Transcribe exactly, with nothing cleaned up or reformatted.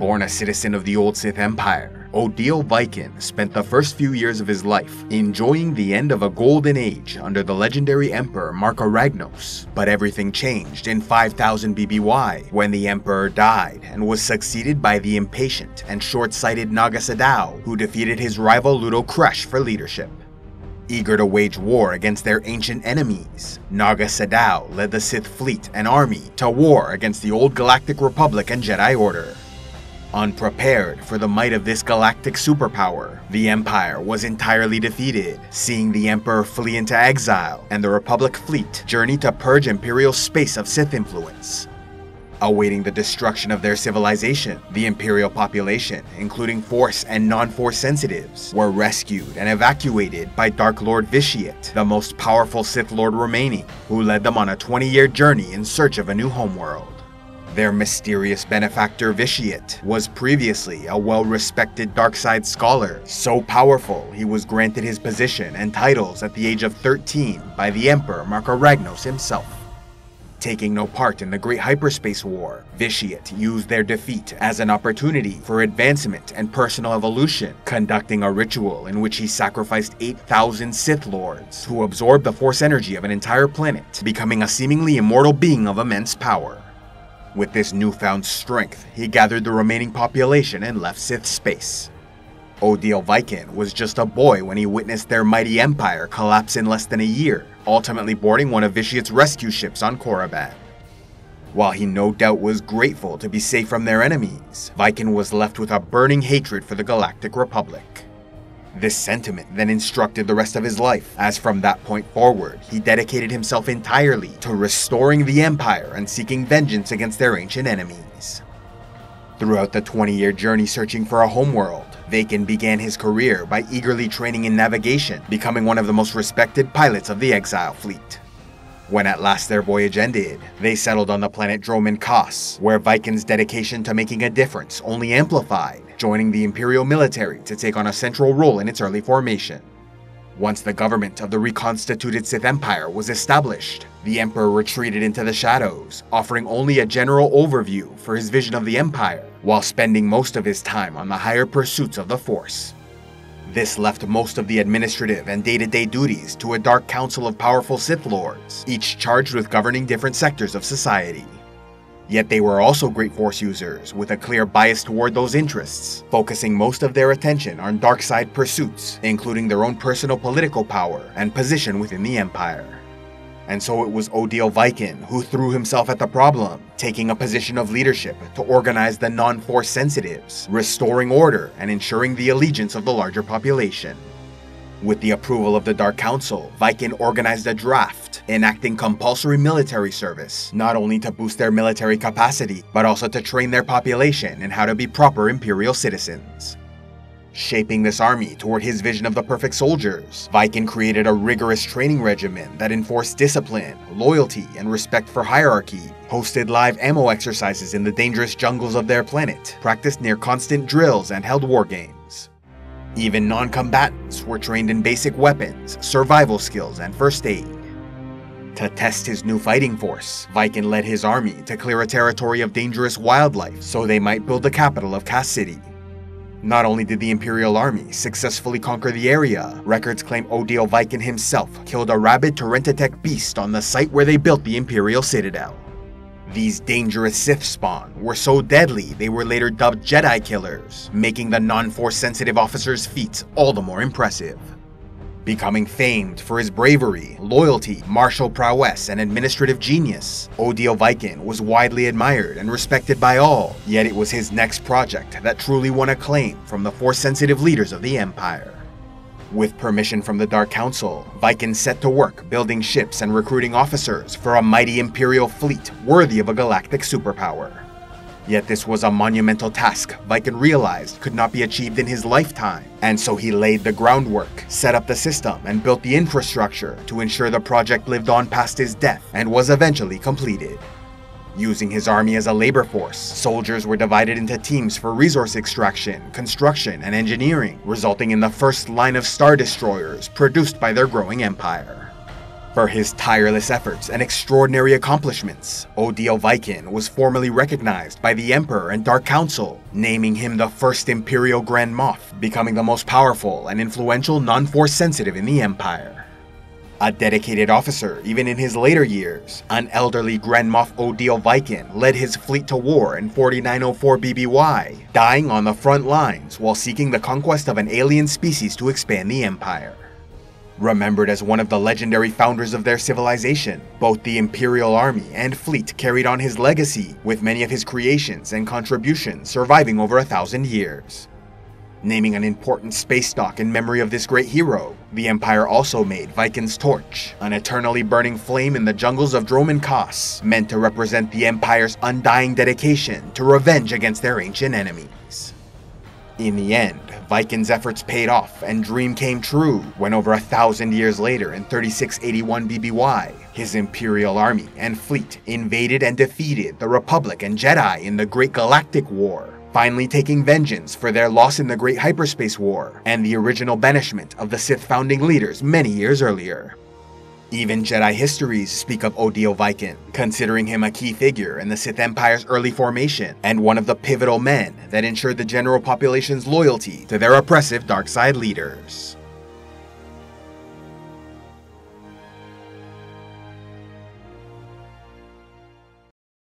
Born a citizen of the old Sith Empire, Odile Vaiken spent the first few years of his life enjoying the end of a golden age under the legendary Emperor Marka Ragnos. But everything changed in five thousand B B Y when the Emperor died and was succeeded by the impatient and short-sighted Naga Sadow, who defeated his rival Ludo Kress for leadership. Eager to wage war against their ancient enemies, Naga Sadow led the Sith fleet and army to war against the old Galactic Republic and Jedi Order. Unprepared for the might of this galactic superpower, the Empire was entirely defeated, seeing the Emperor flee into exile and the Republic fleet journey to purge Imperial space of Sith influence. Awaiting the destruction of their civilization, the Imperial population, including Force and non-Force sensitives, were rescued and evacuated by Dark Lord Vitiate, the most powerful Sith Lord remaining, who led them on a twenty-year journey in search of a new homeworld. Their mysterious benefactor Vitiate was previously a well-respected darkside scholar, so powerful he was granted his position and titles at the age of thirteen by the Emperor Marka Ragnos himself. Taking no part in the Great Hyperspace War, Vitiate used their defeat as an opportunity for advancement and personal evolution, conducting a ritual in which he sacrificed eight thousand Sith Lords, who absorbed the force energy of an entire planet, becoming a seemingly immortal being of immense power. With this newfound strength, he gathered the remaining population and left Sith space. Odile Vaiken was just a boy when he witnessed their mighty empire collapse in less than a year, ultimately boarding one of Vitiate's rescue ships on Korriban. While he no doubt was grateful to be safe from their enemies, Vaiken was left with a burning hatred for the Galactic Republic. This sentiment then instructed the rest of his life, as from that point forward, he dedicated himself entirely to restoring the Empire and seeking vengeance against their ancient enemies. Throughout the twenty-year journey searching for a homeworld, Vaiken began his career by eagerly training in navigation, becoming one of the most respected pilots of the exile fleet. When at last their voyage ended, they settled on the planet Dromund Kaas, where Vaiken's dedication to making a difference only amplified, joining the Imperial military to take on a central role in its early formation. Once the government of the reconstituted Sith Empire was established, the Emperor retreated into the shadows, offering only a general overview for his vision of the Empire, while spending most of his time on the higher pursuits of the Force. This left most of the administrative and day-to-day duties to a dark council of powerful Sith Lords, each charged with governing different sectors of society. Yet they were also great Force users, with a clear bias toward those interests, focusing most of their attention on dark side pursuits, including their own personal political power and position within the Empire. And so it was Odile Vaiken who threw himself at the problem, taking a position of leadership to organize the non-Force sensitives, restoring order and ensuring the allegiance of the larger population. With the approval of the Dark Council, Vaiken organized a draft, enacting compulsory military service, not only to boost their military capacity, but also to train their population in how to be proper Imperial citizens. Shaping this army toward his vision of the perfect soldiers, Vaiken created a rigorous training regimen that enforced discipline, loyalty, and respect for hierarchy, hosted live ammo exercises in the dangerous jungles of their planet, practiced near constant drills, and held war games. Even non-combatants were trained in basic weapons, survival skills, and first aid. To test his new fighting force, Vaiken led his army to clear a territory of dangerous wildlife so they might build the capital of Cass City. Not only did the Imperial Army successfully conquer the area, records claim Odile Vaiken himself killed a rabid Tarentatek beast on the site where they built the Imperial Citadel. These dangerous Sith spawn were so deadly they were later dubbed Jedi Killers, making the non-Force sensitive officer's feats all the more impressive. Becoming famed for his bravery, loyalty, martial prowess, and administrative genius, Odile Vaiken was widely admired and respected by all, yet it was his next project that truly won acclaim from the Force-sensitive leaders of the Empire. With permission from the Dark Council, Vaiken set to work building ships and recruiting officers for a mighty Imperial fleet worthy of a galactic superpower. Yet this was a monumental task Vaiken realized could not be achieved in his lifetime, and so he laid the groundwork, set up the system, and built the infrastructure to ensure the project lived on past his death and was eventually completed. Using his army as a labor force, soldiers were divided into teams for resource extraction, construction, and engineering, resulting in the first line of Star Destroyers produced by their growing empire. For his tireless efforts and extraordinary accomplishments, Odile Vaiken was formally recognized by the Emperor and Dark Council, naming him the first Imperial Grand Moff, becoming the most powerful and influential non-force sensitive in the Empire. A dedicated officer even in his later years, an elderly Grand Moff Odile Vaiken led his fleet to war in forty-nine oh four B B Y, dying on the front lines while seeking the conquest of an alien species to expand the Empire. Remembered as one of the legendary founders of their civilization, both the Imperial Army and fleet carried on his legacy, with many of his creations and contributions surviving over a thousand years. Naming an important space dock in memory of this great hero, the Empire also made Vaiken's Torch, an eternally burning flame in the jungles of Dromund Kaas, meant to represent the Empire's undying dedication to revenge against their ancient enemies. In the end, Vaiken's efforts paid off and dream came true when over a thousand years later in thirty-six eighty-one B B Y, his Imperial Army and fleet invaded and defeated the Republic and Jedi in the Great Galactic War, finally taking vengeance for their loss in the Great Hyperspace War and the original banishment of the Sith founding leaders many years earlier. Even Jedi histories speak of Odile Vaiken, considering him a key figure in the Sith Empire's early formation and one of the pivotal men that ensured the general population's loyalty to their oppressive dark side leaders.